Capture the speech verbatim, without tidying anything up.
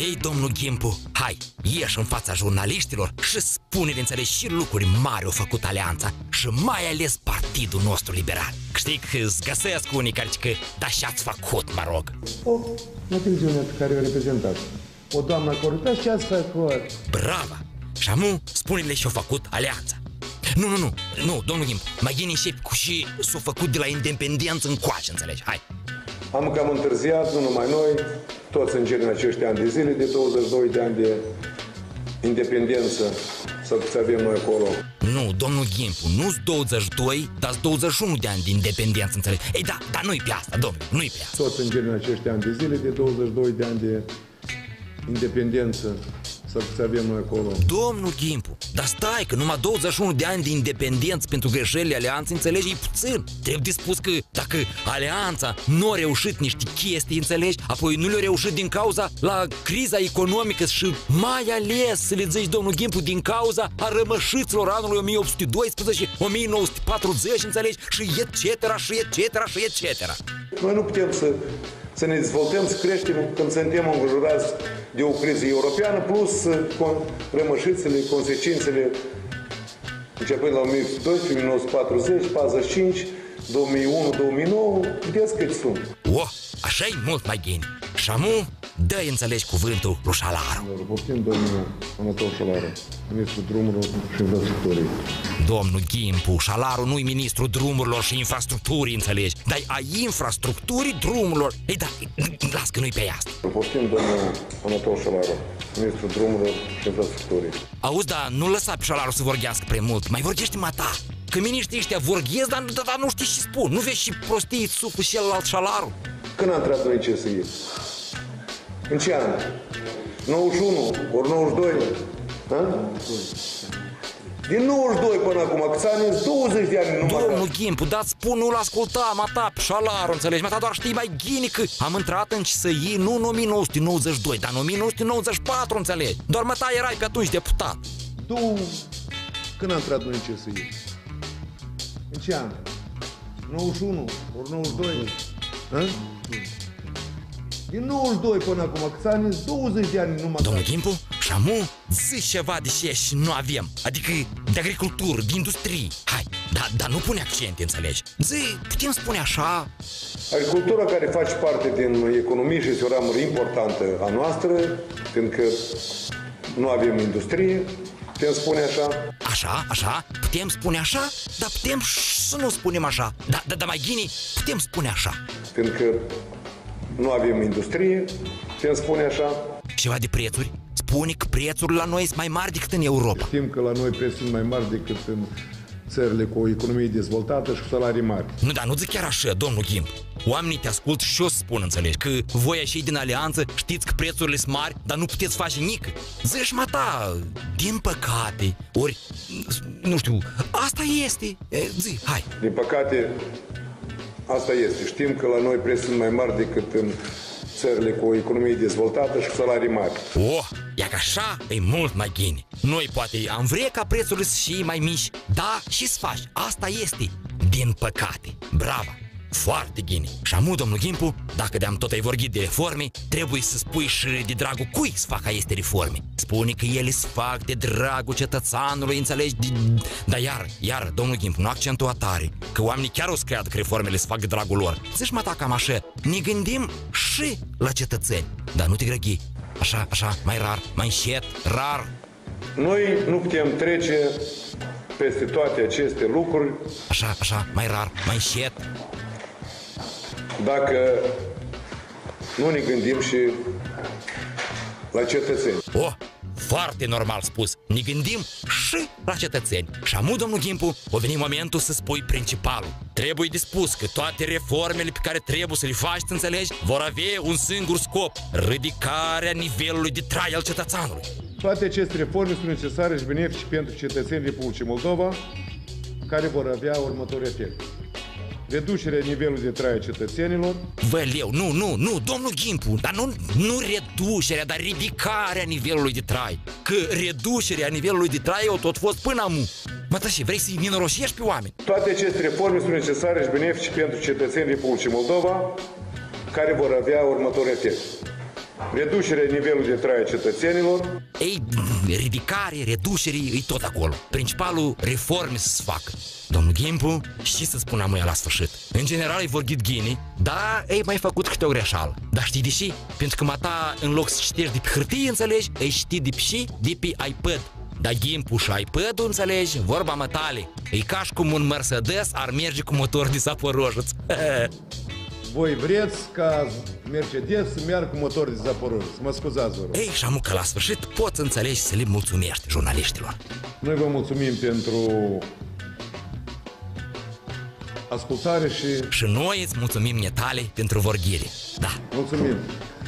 Ei, domnul Ghimpu, hai, ieși în fața jurnaliștilor și spune din înțeles și lucruri mari au făcut Alianța și mai ales Partidul nostru Liberal. Știi că îți găsesc unii care zic că da și-ați făcut, mă rog. O, națiunea pe care o reprezentați. O doamnă acolo, da și-ați făcut. Brava! Și amu, spune-le și-o făcut Alianța. Nu, nu, nu, nu, domnul Ghimpu, mai gine și cu și s-o făcut de la Independență în coace, înțelegi, hai. Am cam întârziat, nu numai noi, toți încerc în acești ani de zile, de douăzeci și doi de ani de independență, să avem noi acolo. Nu, domnul Ghimpu, nu-s douăzeci și doi, dar douăzeci și unu de ani de independență, înțelegi. Ei, da, dar nu-i pe asta, domnule, nu-i pe asta. Toți încerc în acești ani de zile, de douăzeci și doi de ani de independență, să avem noi acolo. Domnul Ghimpu, dar stai că numai douăzeci și unu de ani de independență pentru greșelile Alianței, înțelegi, e puțin. Trebuie dispus că dacă Alianța nu a reușit niște chestii, înțelegi, apoi nu le-a reușit din cauza la criza economică și mai ales, să le zici, domnul Ghimpu, din cauza a rămășiților anului o mie opt sute doisprezece, o mie nouă sute patruzeci, înțelegi, și et cetera, și et cetera, și et cetera. Noi nu putem să... să ne dezvoltăm, să creștem când suntem înconjurați de o criză europeană, plus rămășițele, consecințele, începând la o mie opt sute doisprezece, o mie nouă sute patruzeci, patruzeci și cinci, două mii unu, două mii nouă, vedeți cât sunt. Oh, așa-i mult mai gine. Și amu, dă-i înțelegi cuvântul lui Șalaru. Poftim, domnul Anatol Șalaru, ministrul drumurilor și infrastructurii. Domnul Ghimpu, Șalaru nu-i ministrul drumurilor și infrastructurii, înțelegi, dar a infrastructurii drumurilor. Ei, da, las că nu-i pe asta. Poftim, domnul Anatol Șalaru, ministrul drumurilor și infrastructurii. Auzi, dar nu lăsa pe Șalaru să vorbească prea mult, mai vorbește-mă ta. Că miniștrii ăștia vorghezi, dar, dar, dar nu știi ce spun. Nu vezi și prostii sucul și celălalt Șalaru? Când a intrat noi ce să iei? În ce an? nouăzeci și unu, ori nouăzeci și doi? Ha? Din nouăzeci și doi până acum, câți ani? douăzeci de ani numai. Domnul Ghimpu, dați spun, nu-l asculta, mă tap, Șalaru, înțelegi? Mă ta doar știi mai ghini că am intrat în ce să iei, nu în o mie nouă sute nouăzeci și doi, dar în o mie nouă sute nouăzeci și patru, înțelegi? Doar mă ta erai pe atunci deputat. Două... Când a intrat noi ce să iei? În ce an? nouăzeci și unu, ori nouăzeci și doi? Ha? Din nouăzeci și doi până acum, câți ani? douăzeci de ani numai. Domnul Ghimpu, și amu, zici ceva de ce și nu avem. Adică de agricultură, de industrie. Hai, dar da, nu pune accente, înțelegi? Zi, putem spune așa... Agricultura care face parte din economie și este o ramură importantă a noastră, fiindcă nu avem industrie, putem spune așa... Așa, așa, putem spune așa, dar putem să nu spunem așa. Da, da, da mai ghini, putem spune așa. Fiindcă nu avem industrie, putem spune așa. Ceva de prețuri? Spune că prețurile la noi sunt mai mari decât în Europa. Știm că la noi prețurile sunt mai mari decât în țările cu o economie dezvoltată și cu salarii mari. Nu, dar nu zic chiar așa, domnul Ghimpu. Oamenii te ascult și o spun, înțelegi, că voi ieși din Alianță, știți că prețurile sunt mari, dar nu puteți face nic. Zici, mă, ta, din păcate, ori, nu știu, asta este, zi, hai. Din păcate, asta este. Știm că la noi prețurile sunt mai mari decât în țările cu o economie dezvoltată și cu salarii mari. Oh, ia că așa e mult mai gine. Noi poate am vrea ca prețurile să fie mai mici, da, și-ți faci, asta este, din păcate. Brava! Foarte gine. Și amu, domnul Ghimpu, dacă de-am tot ai vorbit de reforme, trebuie să spui și de dragul cui să facă este reforme. Spune că ele se fac de dragul cetățanului, înțelegi? Dar iar, iar, domnul Ghimpu, nu accentua tare, că oamenii chiar o să creadă că reformele se fac de dragul lor. Zici, mă, ta, cam așa, ne gândim și la cetățeni. Dar nu te grăghi. Așa, așa, mai rar, mai încet, rar. Noi nu putem trece peste toate aceste lucruri. Așa, așa, mai rar, mai încet. Dacă nu ne gândim și la cetățeni. Oh, foarte normal spus. Ne gândim și la cetățeni. Și amu, domnul Ghimpu, a venit momentul să spui principalul. Trebuie dispus că toate reformele pe care trebuie să le faci, înțelegi, vor avea un singur scop. Ridicarea nivelului de trai al cetățanului. Toate aceste reforme sunt necesare și benefici pentru cetățenii Republicii Moldova, care vor avea următorul efect. Reducerea nivelului de trai a cetățenilor. Văleu, nu, nu, nu, domnul Ghimpu, dar nu, nu reducerea, dar ridicarea nivelului de trai. Că reducerea nivelului de trai au tot fost până amu. Mă, tăși, vrei să-i minoroșești pe oameni? Toate aceste reforme sunt necesare și benefici pentru cetățenii Republicii Moldova, care vor avea următorul efect. reducerea nivelului de trai a cetățenilor. Ei, ridicare, reducere, e tot acolo. Principalul, reforme să-ți facă domnul Ghimpu și să spună amuia la sfârșit. În general, ai vorbit ghini, dar ei mai făcut câte o greșeală. Dar știi de și? Pentru că mata, în loc să citești de pe hârtie, înțelegi, ei știi de pe și de pe iPad. Dar Ghimpu și iPad-ul, înțelegi, vorba mătale. E ca și cum un Mercedes ar merge cu motor de Zaporoșeț. Voi vreți ca Mercedes să meargă cu motor de Zaporoșeț. Mă scuzați, vă rog. Ei, și amu că la sfârșit poți înțelegi să le mulțumești jurnaliștilor. Noi vă mulțumim pentru ascultare și... Și noi îți mulțumim netale pentru vorbire. Da. Mulțumim.